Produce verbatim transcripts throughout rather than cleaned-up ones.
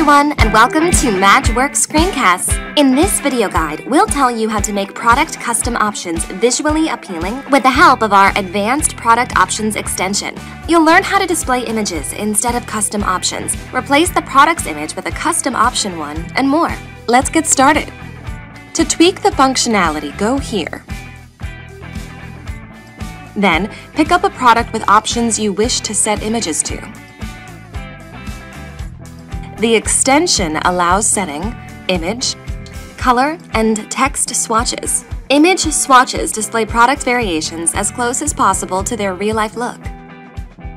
everyone, and welcome to Mageworx Screencasts. In this video guide, we'll tell you how to make product custom options visually appealing with the help of our Advanced Product Options extension. You'll learn how to display images instead of custom options, replace the product's image with a custom option one, and more. Let's get started. To tweak the functionality, go here. Then, pick up a product with options you wish to set images to. The extension allows setting image, color, and text swatches. Image swatches display product variations as close as possible to their real-life look.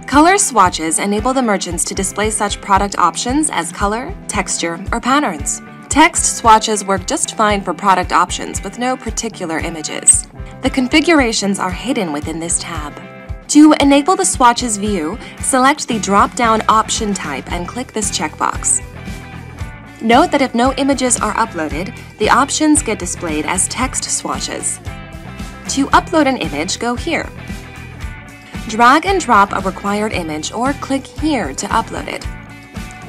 Color swatches enable the merchants to display such product options as color, texture, or patterns. Text swatches work just fine for product options with no particular images. The configurations are hidden within this tab. To enable the swatches view, select the drop-down option type and click this checkbox. Note that if no images are uploaded, the options get displayed as text swatches. To upload an image, go here. Drag and drop a required image or click here to upload it.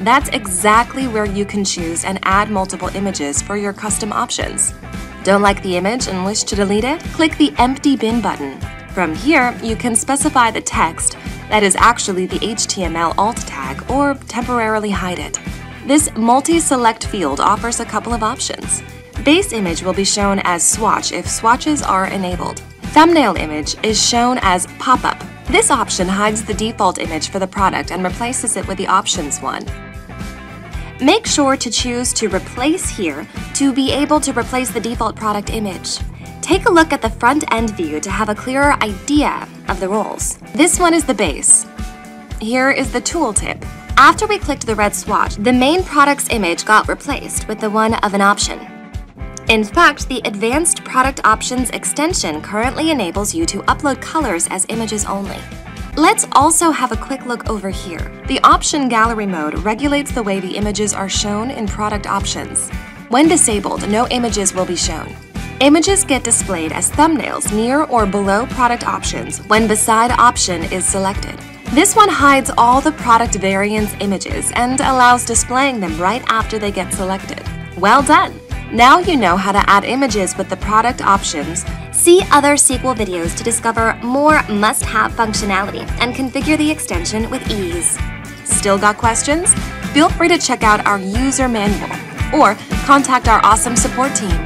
That's exactly where you can choose and add multiple images for your custom options. Don't like the image and wish to delete it? Click the empty bin button. From here, you can specify the text, that is actually the H T M L alt tag, or temporarily hide it. This multi-select field offers a couple of options. Base image will be shown as swatch if swatches are enabled. Thumbnail image is shown as pop-up. This option hides the default image for the product and replaces it with the options one. Make sure to choose to replace here to be able to replace the default product image. Take a look at the front-end view to have a clearer idea of the roles. This one is the base. Here is the tooltip. After we clicked the red swatch, the main product's image got replaced with the one of an option. In fact, the Advanced Product Options extension currently enables you to upload colors as images only. Let's also have a quick look over here. The option gallery mode regulates the way the images are shown in product options. When disabled, no images will be shown. Images get displayed as thumbnails near or below product options when beside option is selected. This one hides all the product variants images and allows displaying them right after they get selected. Well done! Now you know how to add images with the product options. See other sequel videos to discover more must-have functionality and configure the extension with ease. Still got questions? Feel free to check out our user manual or contact our awesome support team.